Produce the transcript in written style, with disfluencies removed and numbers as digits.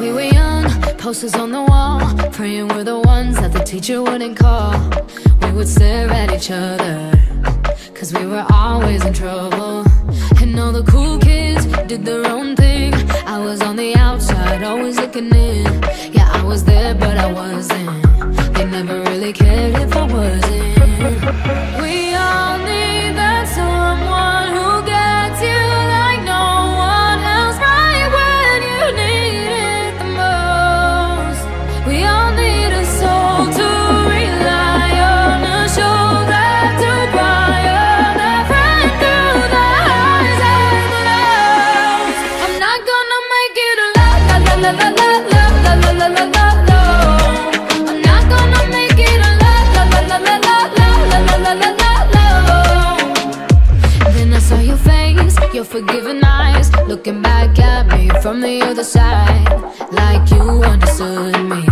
We were young, posters on the wall, praying we're the ones that the teacher wouldn't call. We would stare at each other, cause we were always in trouble. And all the cool kids did their own thing. I was on the outside, always looking in. Yeah, I was there, but I wasn't. They never really cared if I wasn't. We all knew forgiving eyes looking back at me from the other side, like you understood me.